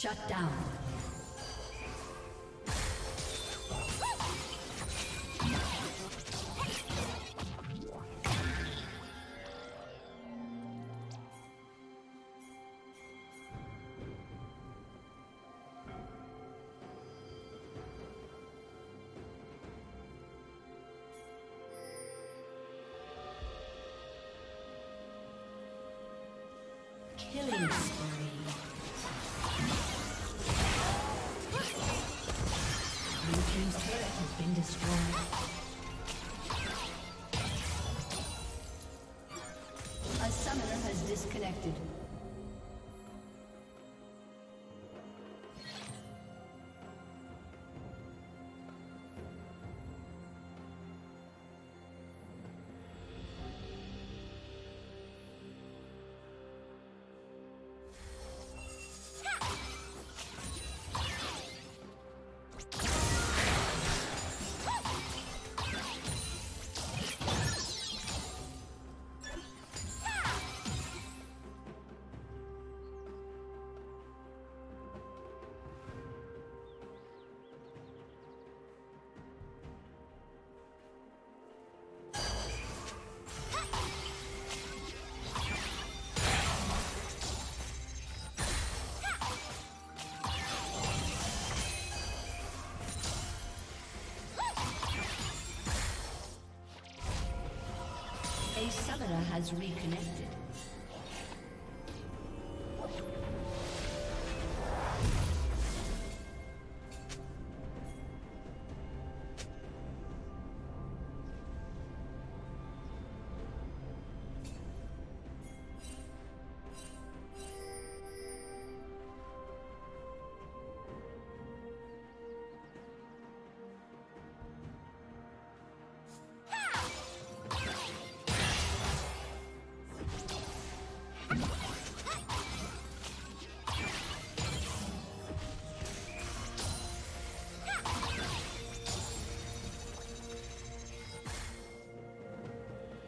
Shut down. Killing spree. Blue team's turret has been destroyed. A summoner has disconnected. A summoner has reconnected.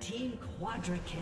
Team quadra kill.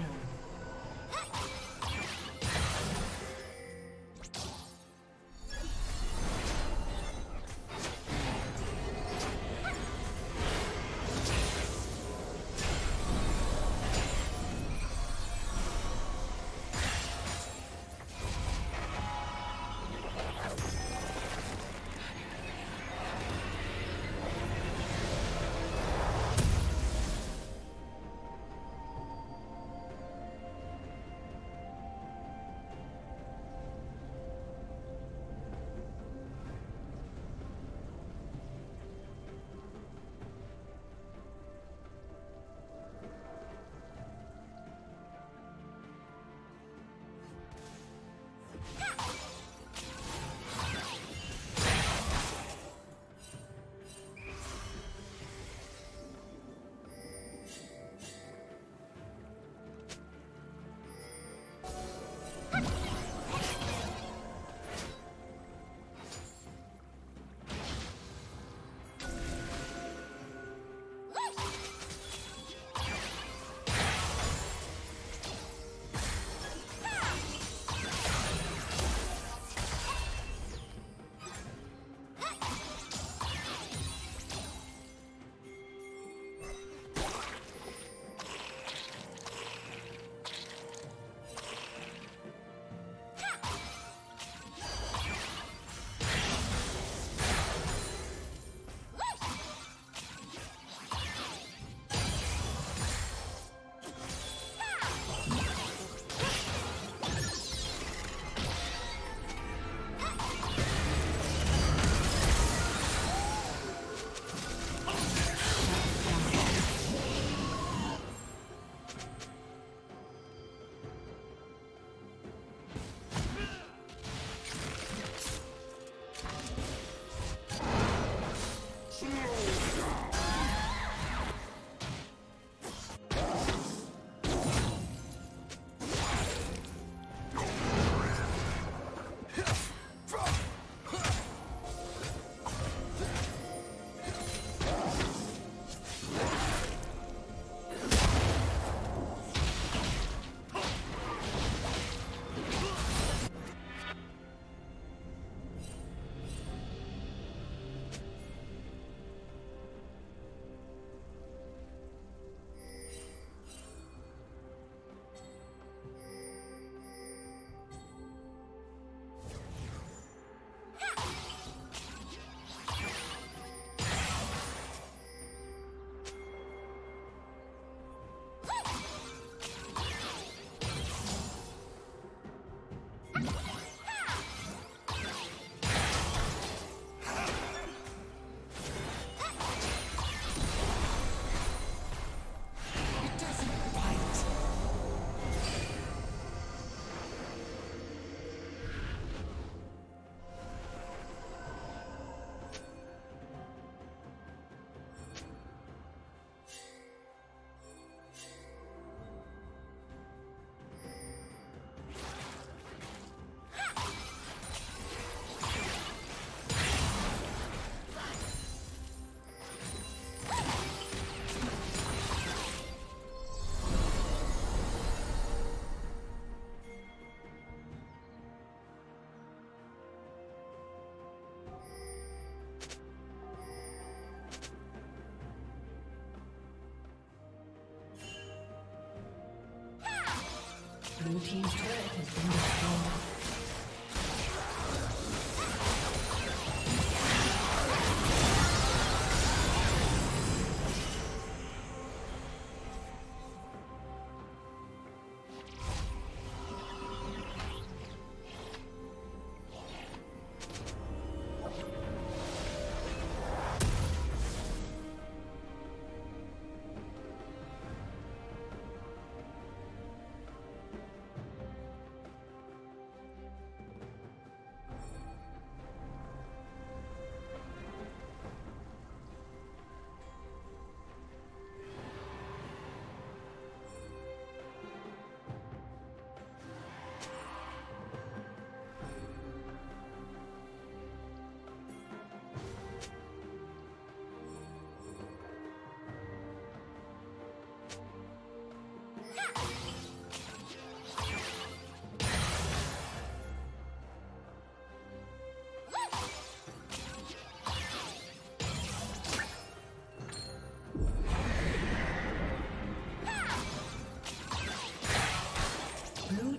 team's turret has been destroyed. Blue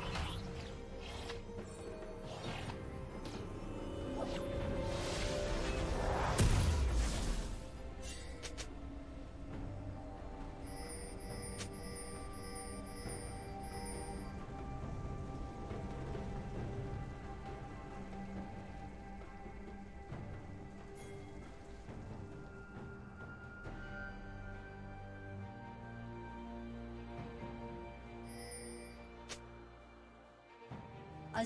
A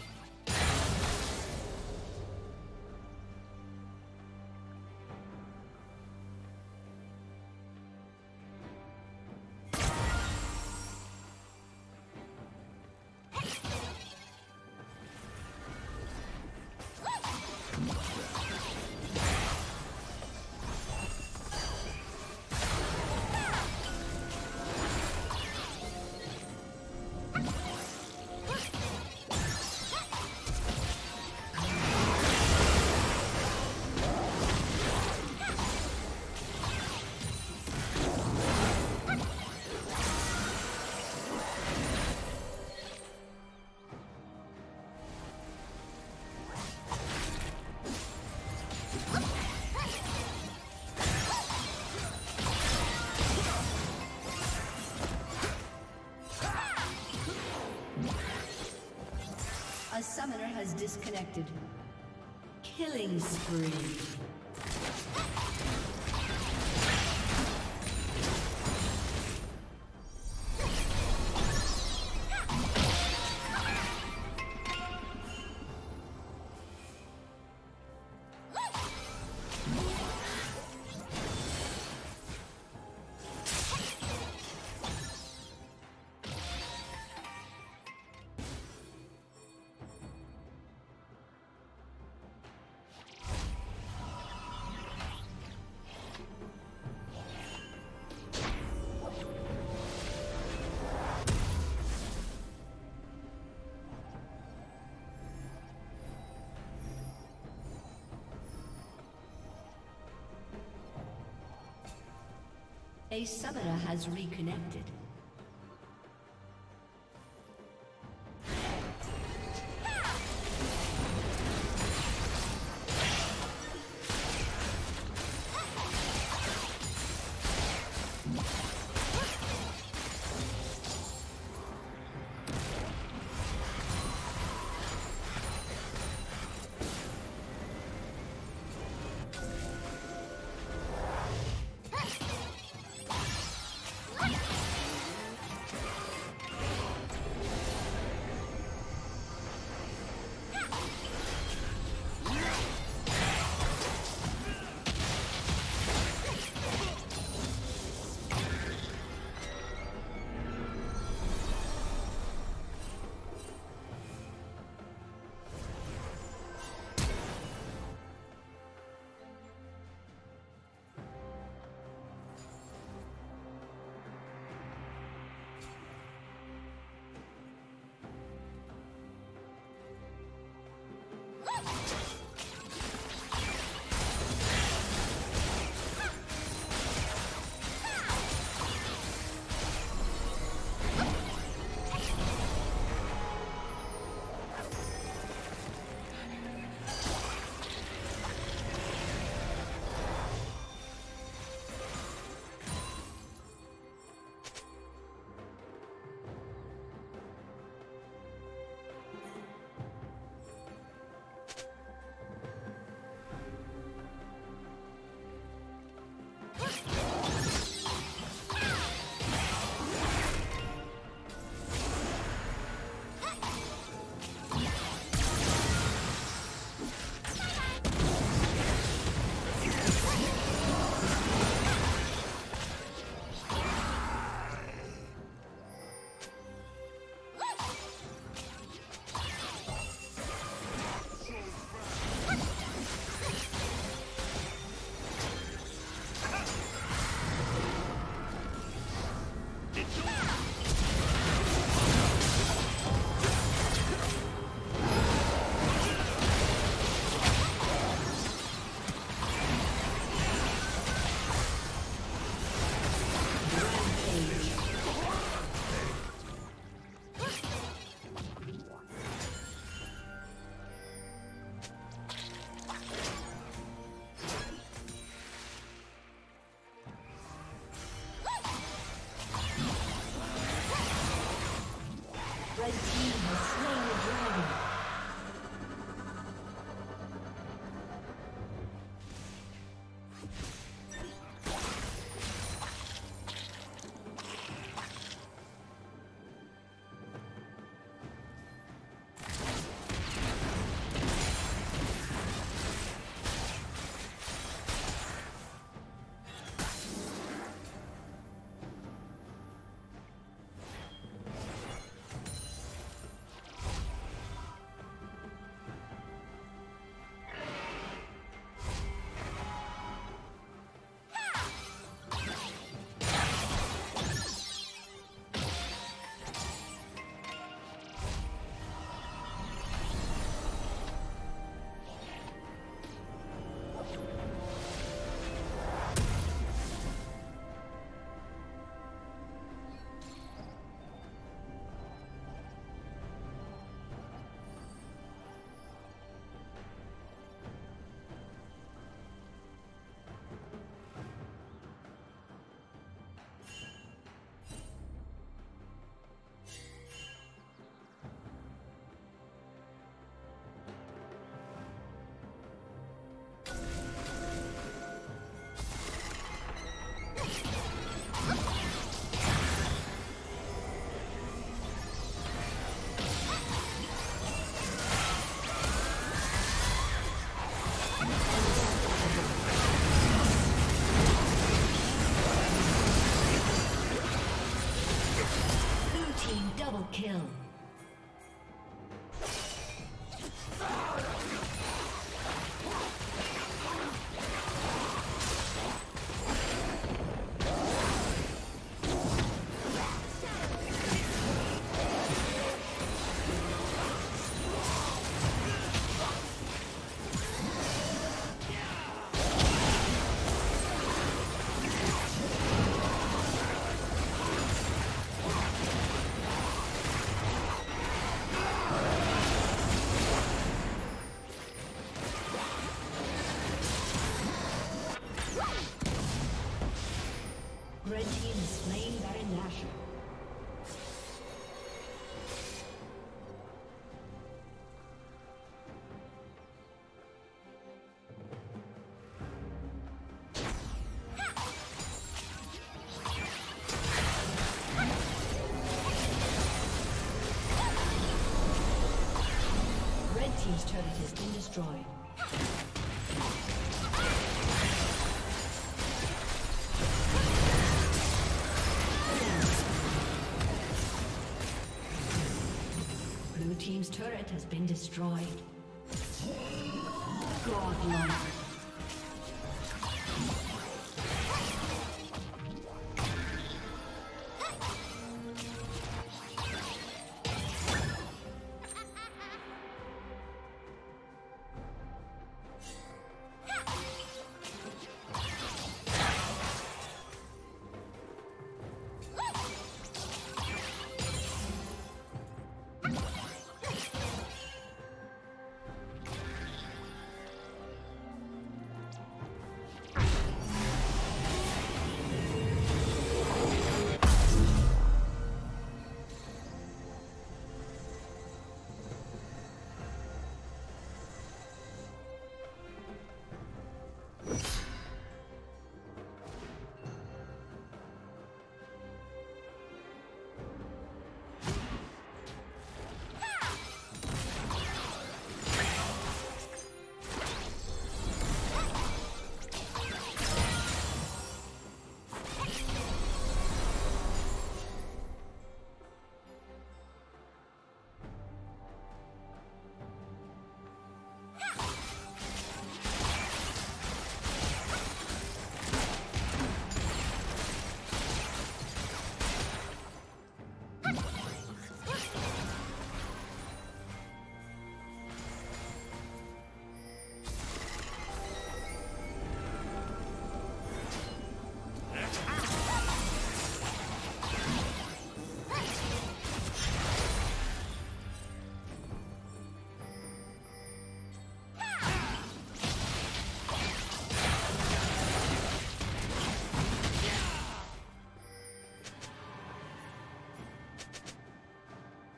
The summoner has disconnected. Killing spree. A summoner has reconnected. Double kill. Team's turret has been destroyed. Blue team's turret has been destroyed. Godlike.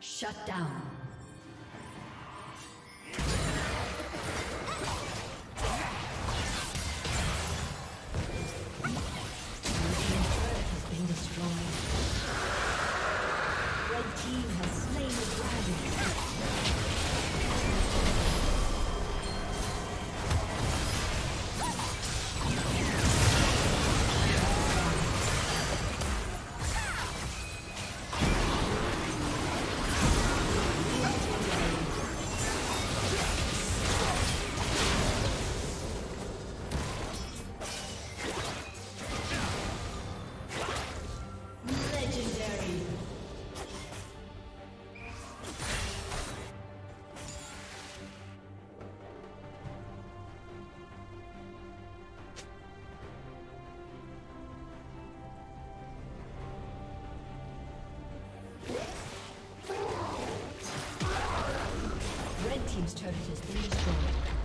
Shut down. Team's turret has been destroyed.